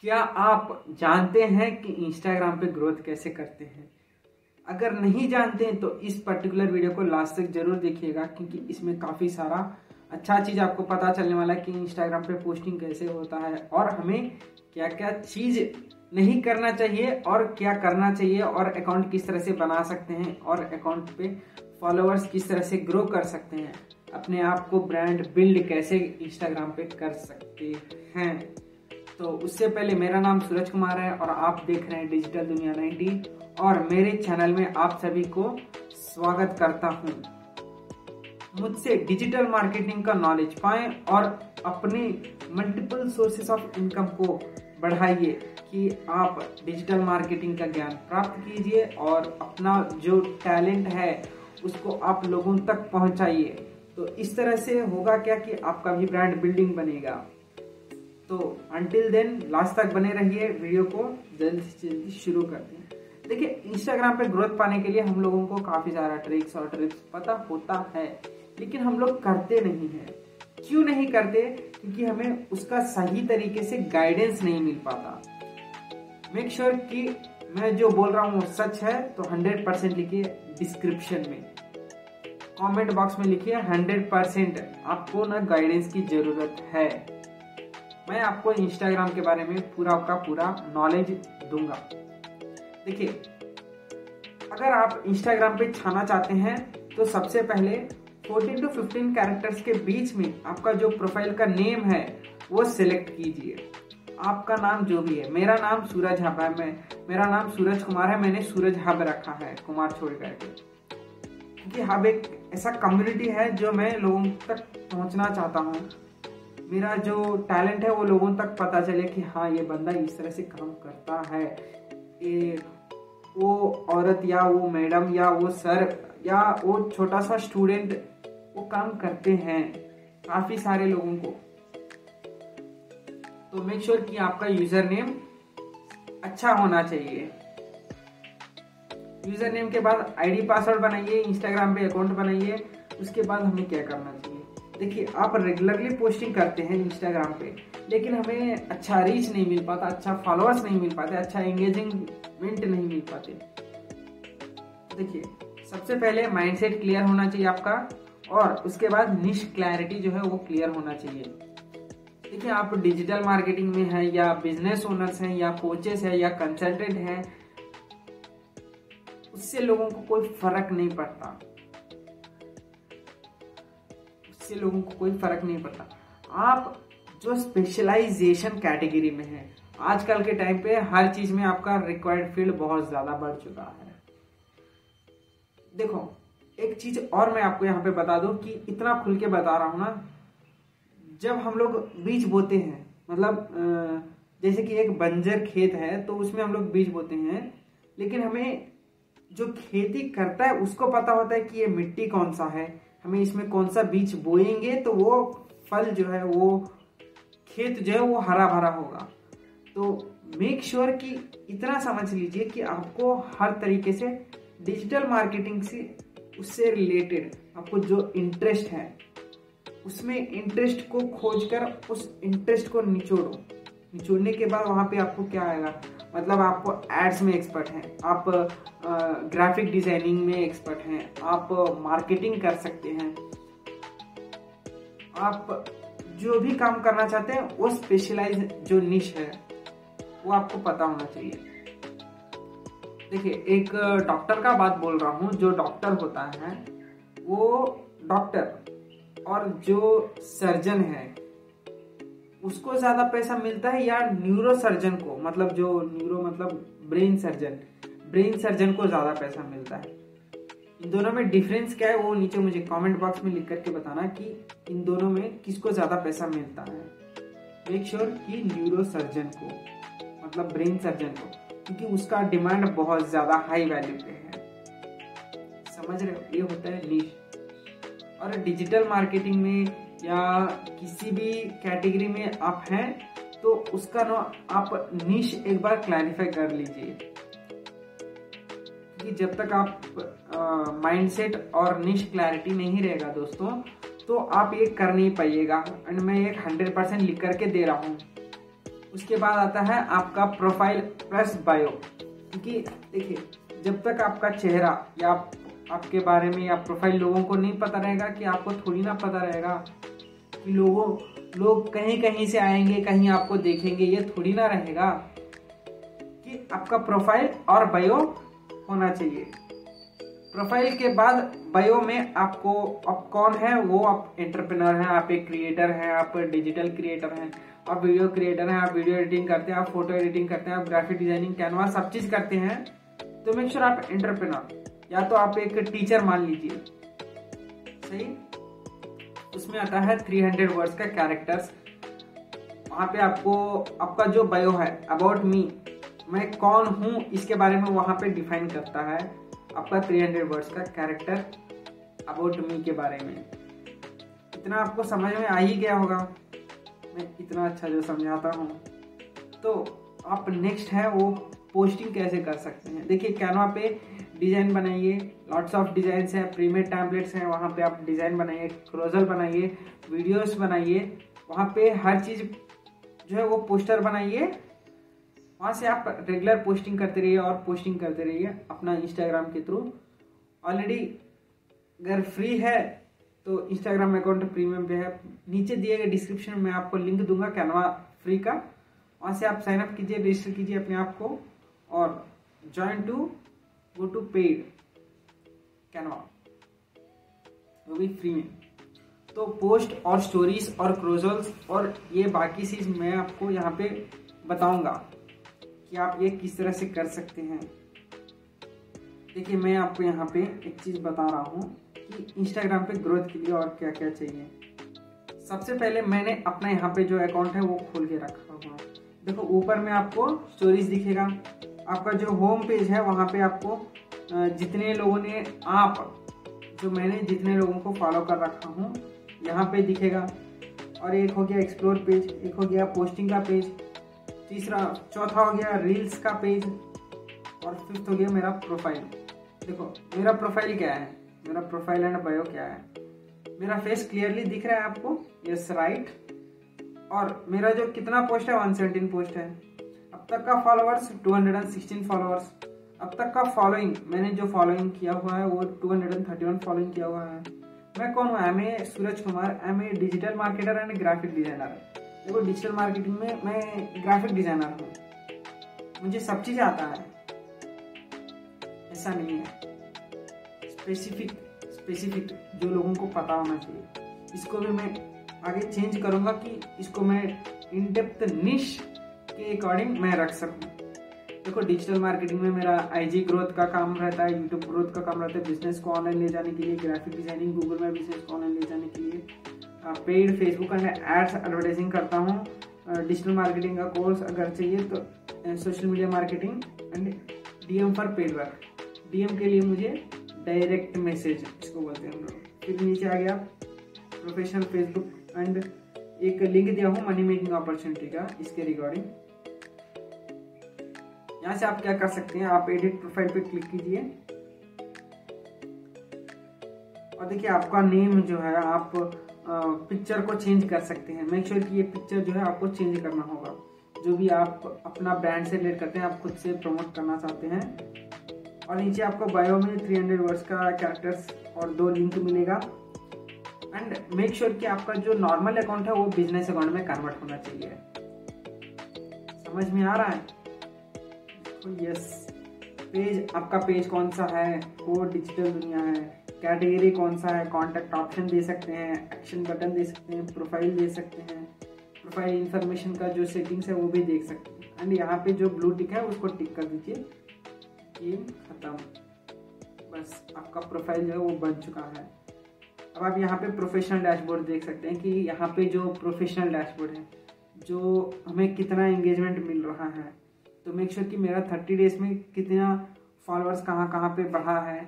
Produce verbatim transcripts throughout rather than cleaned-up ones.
क्या आप जानते हैं कि इंस्टाग्राम पे ग्रोथ कैसे करते हैं? अगर नहीं जानते हैं तो इस पर्टिकुलर वीडियो को लास्ट तक जरूर देखिएगा, क्योंकि इसमें काफ़ी सारा अच्छा चीज़ आपको पता चलने वाला है कि इंस्टाग्राम पे पोस्टिंग कैसे होता है और हमें क्या क्या चीज़ नहीं करना चाहिए और क्या करना चाहिए, और अकाउंट किस तरह से बना सकते हैं और अकाउंट पे फॉलोअर्स किस तरह से ग्रो कर सकते हैं, अपने आप को ब्रांड बिल्ड कैसे इंस्टाग्राम पे कर सकते हैं। तो उससे पहले मेरा नाम सूरज कुमार है और आप देख रहे हैं डिजिटल दुनिया नब्बे और मेरे चैनल में आप सभी को स्वागत करता हूं। मुझसे डिजिटल मार्केटिंग का नॉलेज पाएं और अपने मल्टीपल सोर्सेज ऑफ इनकम को बढ़ाइए कि आप डिजिटल मार्केटिंग का ज्ञान प्राप्त कीजिए और अपना जो टैलेंट है उसको आप लोगों तक पहुँचाइए। तो इस तरह से होगा क्या कि आपका भी ब्रांड बिल्डिंग बनेगा। तो अंटिल देन लास्ट तक बने रहिए, वीडियो को जल्दी से जल्दी शुरू करते हैं। देखिए, इंस्टाग्राम पे ग्रोथ पाने के लिए हम लोगों को काफ़ी सारा ट्रिक्स और ट्रिप्स पता होता है, लेकिन हम लोग करते नहीं हैं। क्यों नहीं करते? क्योंकि हमें उसका सही तरीके से गाइडेंस नहीं मिल पाता। मेक श्योर sure कि मैं जो बोल रहा हूँ वो सच है, तो हंड्रेड परसेंट लिखिए। डिस्क्रिप्शन में, कॉमेंट बॉक्स में लिखिए हंड्रेड परसेंट आपको ना गाइडेंस की ज़रूरत है। मैं आपको इंस्टाग्राम के बारे में पूरा का पूरा नॉलेज दूंगा। देखिए, अगर आप इंस्टाग्राम पे छाना चाहते हैं तो सबसे पहले चौदह टू पंद्रह कैरेक्टर्स के बीच में आपका जो प्रोफाइल का नेम है वो सिलेक्ट कीजिए। आपका नाम जो भी है, मेरा नाम सूरज हाबे है, मेरा नाम सूरज कुमार है, मैंने सूरज हाबे रखा है, कुमार छोड़ करके, क्योंकि हाब एक ऐसा कम्युनिटी है जो मैं लोगों तक पहुँचना चाहता हूँ। मेरा जो टैलेंट है वो लोगों तक पता चले कि हाँ, ये बंदा इस तरह से काम करता है, ये वो औरत या वो मैडम या वो सर या वो छोटा सा स्टूडेंट वो काम करते हैं काफ़ी सारे लोगों को। तो मेक श्योर कि आपका यूज़र नेम अच्छा होना चाहिए। यूज़र नेम के बाद आईडी पासवर्ड बनाइए, इंस्टाग्राम पे अकाउंट बनाइए। उसके बाद हमें क्या करना चाहिए? देखिए, आप रेगुलरली पोस्टिंग करते हैं इंस्टाग्राम पे, लेकिन हमें अच्छा रीच नहीं मिल पाता, अच्छा फॉलोअर्स नहीं मिल पाते, अच्छा एंगेजमेंट नहीं मिल पाते। देखिए, सबसे पहले माइंडसेट क्लियर होना चाहिए आपका, और उसके बाद निश क्लैरिटी जो है वो क्लियर होना चाहिए। देखिए, आप डिजिटल मार्केटिंग में हैं या बिजनेस ओनर्स हैं या कोचेस हैं या कंसल्टेंट हैं, उससे लोगों को कोई फर्क नहीं पड़ता, से लोगों को कोई फर्क नहीं पड़ता। आप जो स्पेशलाइजेशन कैटेगरी में हैं, आजकल के टाइम पे हर चीज में आपका रिक्वायर्ड फील्ड बहुत ज्यादा बढ़ चुका है। देखो, एक चीज और मैं आपको यहाँ पे बता दूं कि इतना खुल के बता रहा हूँ ना, जब हम लोग बीज बोते हैं, मतलब जैसे कि एक बंजर खेत है तो उसमें हम लोग बीज बोते हैं, लेकिन हमें जो खेती करता है उसको पता होता है कि ये मिट्टी कौन सा है, हमें इसमें कौन सा बीज बोएंगे तो वो फल जो है, वो खेत जो है वो हरा भरा होगा। तो मेक श्योर कि इतना समझ लीजिए कि आपको हर तरीके से डिजिटल मार्केटिंग से उससे रिलेटेड आपको जो इंटरेस्ट है उसमें इंटरेस्ट को खोजकर उस इंटरेस्ट को निचोड़ो। निचोड़ने के बाद वहाँ पे आपको क्या आएगा, मतलब आपको एड्स में एक्सपर्ट हैं, आप ग्राफिक डिजाइनिंग में एक्सपर्ट हैं, आप मार्केटिंग कर सकते हैं, आप जो भी काम करना चाहते हैं वो स्पेशलाइज जो निश है वो आपको पता होना चाहिए। देखिए, एक डॉक्टर का बात बोल रहा हूँ, जो डॉक्टर होता है वो डॉक्टर, और जो सर्जन है उसको ज़्यादा पैसा मिलता है या न्यूरो सर्जन को, मतलब जो न्यूरो मतलब ब्रेन सर्जन, ब्रेन सर्जन को ज़्यादा पैसा मिलता है। इन दोनों में डिफरेंस क्या है वो नीचे मुझे कमेंट बॉक्स में लिख करके बताना कि इन दोनों में किसको ज़्यादा पैसा मिलता है। मेक श्योर कि न्यूरो सर्जन को, मतलब ब्रेन सर्जन को, क्योंकि उसका डिमांड बहुत ज़्यादा हाई वैल्यू पे है। समझ रहे हो? ये होता है नीश। और डिजिटल मार्केटिंग में या किसी भी कैटेगरी में आप हैं तो उसका ना आप निश एक बार क्लैरिफाई कर लीजिए, क्योंकि जब तक आप माइंडसेट और निश क्लैरिटी नहीं रहेगा दोस्तों, तो आप ये कर नहीं पाइएगा। एंड मैं एक हंड्रेड परसेंट लिख करके दे रहा हूँ। उसके बाद आता है आपका प्रोफाइल प्लस बायो, क्योंकि देखिए जब तक आपका चेहरा या आप, आपके बारे में या प्रोफाइल लोगों को नहीं पता रहेगा, कि आपको थोड़ी ना पता रहेगा कि लोगों लोग कहीं कहीं से आएंगे, कहीं आपको देखेंगे, ये थोड़ी ना रहेगा। कि आपका प्रोफाइल और बायो होना चाहिए। प्रोफाइल के बाद बायो में आपको आप कौन है, वो आप एंटरप्रेन्योर हैं, आप एक क्रिएटर हैं, आप डिजिटल क्रिएटर हैं, आप वीडियो क्रिएटर हैं, आप वीडियो एडिटिंग करते हैं, आप फोटो एडिटिंग करते हैं, आप ग्राफिक डिजाइनिंग, कैनवा, सब चीज़ करते हैं। तो मेक श्योर आप एंटरप्रेन्योर या तो आप एक टीचर मान लीजिए, सही। उसमें आता है तीन सौ वर्ड्स का कैरेक्टर्स। वहाँ पे आपको आपका जो बायो है, अबाउट मी, मैं कौन हूँ, इसके बारे में वहाँ पे डिफाइन करता है आपका तीन सौ वर्ड्स का कैरेक्टर अबाउट मी के बारे में। इतना आपको समझ में आ ही गया होगा, मैं इतना अच्छा जो समझाता हूँ। तो आप नेक्स्ट है वो पोस्टिंग कैसे कर सकते हैं। देखिए कैनवा पे डिज़ाइन बनाइए, लॉट्स ऑफ डिज़ाइंस हैं, प्रीमेड टैम्पलेट्स हैं, वहाँ पे आप डिज़ाइन बनाइए, क्लोजर बनाइए, वीडियोस बनाइए, वहाँ पे हर चीज़ जो है वो पोस्टर बनाइए। वहाँ से आप रेगुलर पोस्टिंग करते रहिए और पोस्टिंग करते रहिए अपना इंस्टाग्राम के थ्रू। ऑलरेडी अगर फ्री है तो इंस्टाग्राम अकाउंट प्रीमियम पे है, नीचे दिए गए डिस्क्रिप्शन में आपको लिंक दूंगा कैनवा फ्री का, वहाँ से आप साइनअप कीजिए, रजिस्टर कीजिए अपने आप को और join to go to paid Canva, वो भी फ्री में। तो पोस्ट और स्टोरीज और क्लोजर्स और ये बाकी चीज मैं आपको यहाँ पे बताऊंगा कि आप ये किस तरह से कर सकते हैं। देखिए मैं आपको यहाँ पे एक चीज बता रहा हूँ कि इंस्टाग्राम पे ग्रोथ के लिए और क्या क्या चाहिए। सबसे पहले मैंने अपना यहाँ पे जो अकाउंट है वो खोल के रखा हुआ, देखो ऊपर में आपको स्टोरीज दिखेगा, आपका जो होम पेज है वहाँ पे आपको जितने लोगों ने आप जो मैंने जितने लोगों को फॉलो कर रखा हूँ यहाँ पे दिखेगा। और एक हो गया एक्सप्लोर पेज, एक हो गया पोस्टिंग का पेज, तीसरा चौथा हो गया रील्स का पेज और फिफ्थ हो गया मेरा प्रोफाइल। देखो मेरा प्रोफाइल क्या है, मेरा प्रोफाइल एंड बायो क्या है। मेरा फेस क्लियरली दिख रहा है आपको, यस राइट। और मेरा जो कितना पोस्ट है, एक सौ सत्रह पोस्ट है। अब तक का फॉलोअर्स दो सौ सोलह फॉलोअर्स, अब तक का फॉलोइंग, मैंने जो फॉलोइंग किया हुआ है वो दो सौ इकतीस फॉलोइंग किया हुआ है। मैं कौन हूँ, am a Suraj Kumar, am a digital marketer and graphic designer. देखो डिजिटल मार्केटिंग में मैं ग्राफिक डिजाइनर हूँ, मुझे सब चीज़ आता है, ऐसा नहीं है। स्पेसिफिक स्पेसिफिक जो लोगों को पता होना चाहिए, इसको भी मैं आगे चेंज करूँगा कि इसको मैं इन डेप्थ निश के अकॉर्डिंग मैं रख सकूँ। देखो डिजिटल मार्केटिंग में मेरा आईजी ग्रोथ का काम रहता है, यूट्यूब ग्रोथ का काम रहता है, बिजनेस को ऑनलाइन ले जाने के लिए, ग्राफिक डिजाइनिंग, गूगल में बिजनेस को ऑनलाइन ले जाने के लिए, पेड फेसबुक में एड्स एडवर्टाइजिंग करता हूँ, डिजिटल मार्केटिंग का कोर्स अगर चाहिए तो social media marketing and D M for paid work. D M के लिए मुझे डायरेक्ट मैसेज इसको बोलते हैं हम लोग। फिर नीचे आ गया प्रोफेशनल फेसबुक एंड एक लिंक दिया हूँ मनी मेकिंग अपॉर्चुनिटी का, इसके रिगार्डिंग। यहाँ से आप क्या कर सकते हैं, आप एडिट प्रोफाइल पे क्लिक कीजिए और देखिए आपका नेम जो है, आप पिक्चर को चेंज कर सकते हैं। मेक श्योर कि ये पिक्चर जो है आपको चेंज करना होगा, जो भी आप अपना ब्रांड से रिलेट करते हैं, आप खुद से प्रमोट करना चाहते हैं। और नीचे आपको बायो में थ्री हंड्रेड वर्ड्स का कैरेक्टर्स और दो लिंक मिलेगा। एंड मेक श्योर कि आपका जो नॉर्मल अकाउंट है वो बिजनेस अकाउंट में कन्वर्ट होना चाहिए। समझ में आ रहा है? यस। पेज, आपका पेज कौन सा है, वो डिजिटल दुनिया है। कैटेगरी कौन सा है, कॉन्टैक्ट ऑप्शन दे सकते हैं, एक्शन बटन दे सकते हैं, प्रोफाइल दे सकते हैं, प्रोफाइल इंफॉर्मेशन का जो सेटिंग्स है वो भी देख सकते हैं। एंड यहाँ पे जो ब्लू टिक है उसको टिक कर दीजिए, ये खत्म। बस आपका प्रोफाइल जो है वो बन चुका है। अब आप यहाँ पे प्रोफेशनल डैशबोर्ड देख सकते हैं कि यहाँ पे जो प्रोफेशनल डैशबोर्ड है, जो हमें कितना एंगेजमेंट मिल रहा है। तो मेक श्योर कि मेरा थर्टी डेज में कितना फॉलोअर्स कहाँ कहाँ पे बढ़ा है।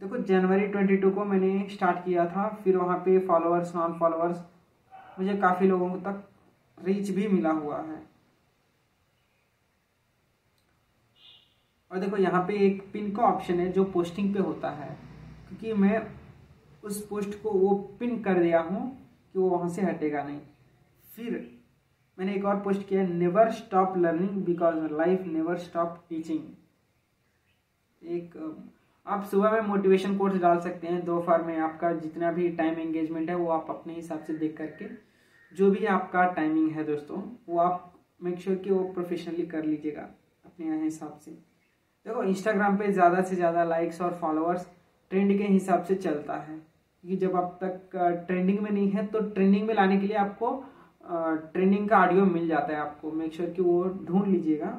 देखो जनवरी बाईस को मैंने स्टार्ट किया था, फिर वहाँ पे फॉलोअर्स, नॉन फॉलोअर्स, मुझे काफ़ी लोगों तक रीच भी मिला हुआ है। और देखो यहाँ पे एक पिन का ऑप्शन है जो पोस्टिंग पे होता है, क्योंकि मैं उस पोस्ट को वो पिन कर दिया हूँ कि वो वहाँ से हटेगा नहीं। फिर मैंने एक और पोस्ट किया, never stop learning because life never stop teaching. एक आप सुबह में मोटिवेशन कोर्स डाल सकते हैं, दोपहर में आपका जितना भी टाइम एंगेजमेंट है वो आप अपने हिसाब से देख करके, जो भी आपका टाइमिंग है दोस्तों वो आप मेक श्योर कि वो प्रोफेशनली कर लीजिएगा अपने हिसाब से। देखो इंस्टाग्राम पे ज़्यादा से ज़्यादा लाइक्स और फॉलोअर्स ट्रेंड के हिसाब से चलता है, क्योंकि जब आप तक ट्रेंडिंग में नहीं है तो ट्रेंडिंग में लाने के लिए आपको ट्रेंडिंग का ऑडियो मिल जाता है, आपको मेक श्योर कि वो ढूंढ लीजिएगा।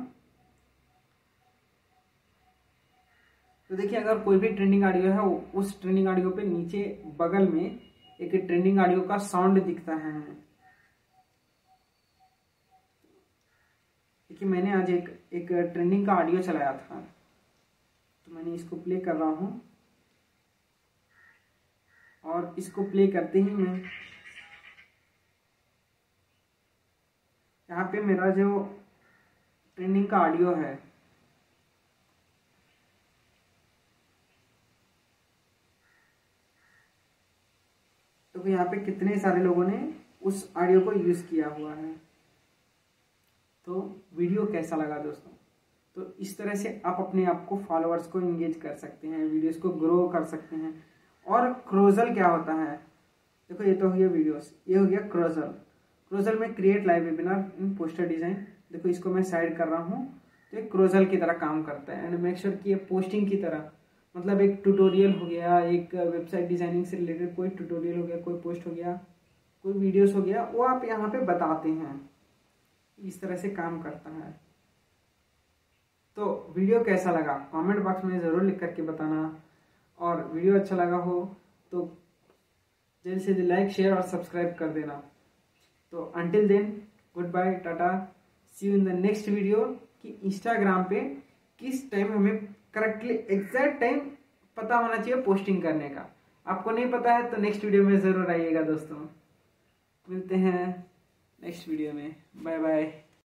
तो देखिए अगर कोई भी ट्रेंडिंग ऑडियो है उस ट्रेंडिंग ऑडियो पे नीचे बगल में एक ट्रेंडिंग ऑडियो का साउंड दिखता है हमें। देखिए मैंने आज एक एक ट्रेंडिंग का ऑडियो चलाया था, तो मैंने इसको प्ले कर रहा हूँ और इसको प्ले करते ही मैं यहाँ पे मेरा जो ट्रेंडिंग का ऑडियो है तो यहाँ पे कितने सारे लोगों ने उस ऑडियो को यूज़ किया हुआ है। तो वीडियो कैसा लगा दोस्तों? तो इस तरह से आप अपने आप को फॉलोअर्स को इंगेज कर सकते हैं, वीडियोस को ग्रो कर सकते हैं। और क्रोजल क्या होता है? देखो ये तो हो गया वीडियोस, ये हो गया क्रोजल। क्रोजल में create live webinar in poster design, देखो इसको मैं साइड कर रहा हूँ, तो ये क्रोजल की तरह काम करता है। एंड मेक श्योर कि ये पोस्टिंग की तरह, मतलब एक ट्यूटोरियल हो गया, एक वेबसाइट डिज़ाइनिंग से रिलेटेड कोई ट्यूटोरियल हो गया, कोई पोस्ट हो गया, कोई वीडियोस हो गया, वो आप यहाँ पे बताते हैं। इस तरह से काम करता है। तो वीडियो कैसा लगा कमेंट बॉक्स में ज़रूर लिख करके बताना, और वीडियो अच्छा लगा हो तो जल्द से जल्द लाइक शेयर और सब्सक्राइब कर देना। तो until then good bye, tata, see you in the next video. कि इंस्टाग्राम पे किस टाइम हमें करेक्टली एग्जैक्ट टाइम पता होना चाहिए पोस्टिंग करने का, आपको नहीं पता है तो नेक्स्ट वीडियो में ज़रूर आइएगा दोस्तों। मिलते हैं नेक्स्ट वीडियो में, बाय बाय।